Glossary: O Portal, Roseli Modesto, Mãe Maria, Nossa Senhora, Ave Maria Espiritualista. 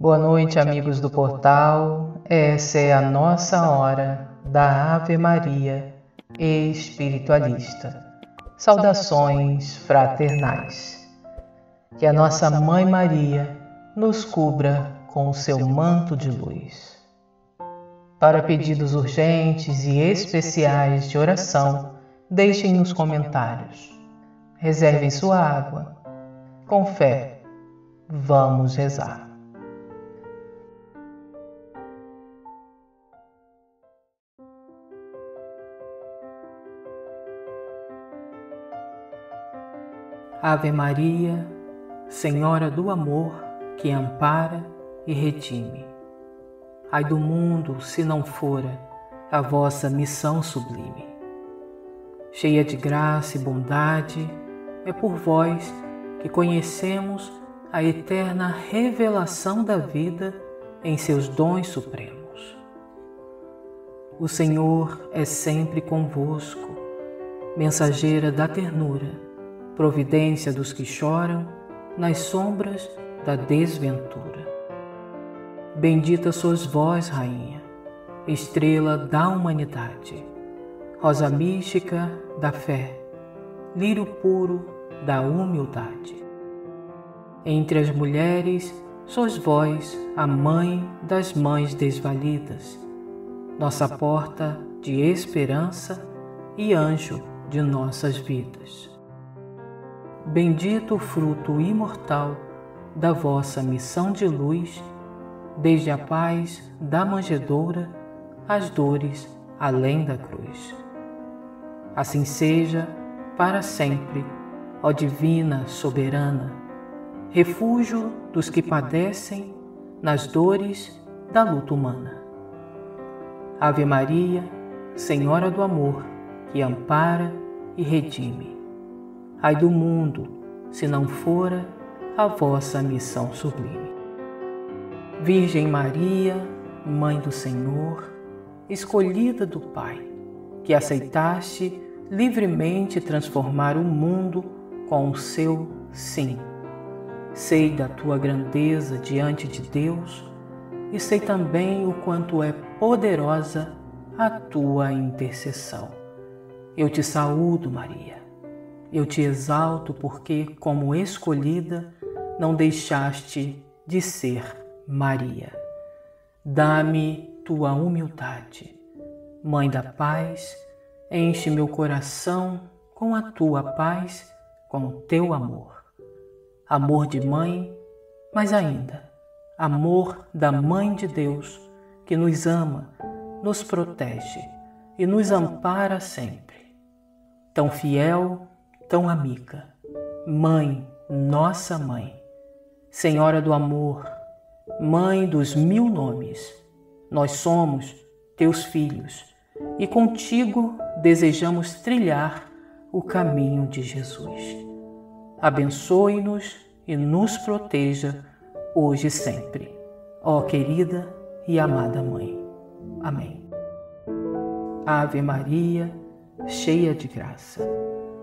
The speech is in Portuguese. Boa noite, amigos do Portal. Essa é a nossa hora da Ave Maria Espiritualista. Saudações fraternais. Que a nossa Mãe Maria nos cubra com o seu manto de luz. Para pedidos urgentes e especiais de oração, deixem nos comentários. Reservem sua água. Com fé, vamos rezar. Ave Maria, Senhora do amor, que ampara e redime. Ai do mundo, se não fora a vossa missão sublime. Cheia de graça e bondade, é por vós que conhecemos a eterna revelação da vida em seus dons supremos. O Senhor é sempre convosco, mensageira da ternura, providência dos que choram nas sombras da desventura. Bendita sois vós, Rainha, estrela da humanidade, rosa mística da fé, lírio puro da humildade. Entre as mulheres, sois vós a mãe das mães desvalidas, nossa porta de esperança e anjo de nossas vidas. Bendito o fruto imortal da vossa missão de luz, desde a paz da manjedoura às dores além da cruz. Assim seja para sempre, ó divina soberana, refúgio dos que padecem nas dores da luta humana. Ave Maria, Senhora do amor, que ampara e redime. Ai do mundo, se não fora a vossa missão sublime. Virgem Maria, Mãe do Senhor, escolhida do Pai, que aceitaste livremente transformar o mundo com o seu sim. Sei da tua grandeza diante de Deus e sei também o quanto é poderosa a tua intercessão. Eu te saúdo, Maria. Eu te exalto porque, como escolhida, não deixaste de ser Maria. Dá-me tua humildade. Mãe da paz, enche meu coração com a tua paz, com o teu amor. Amor de mãe, mas ainda amor da Mãe de Deus, que nos ama, nos protege e nos ampara sempre. Tão fiel, tão amiga, Mãe, nossa Mãe, Senhora do amor, Mãe dos mil nomes, nós somos teus filhos e contigo desejamos trilhar o caminho de Jesus. Abençoe-nos e nos proteja hoje e sempre, ó querida e amada Mãe. Amém. Ave Maria, cheia de graça,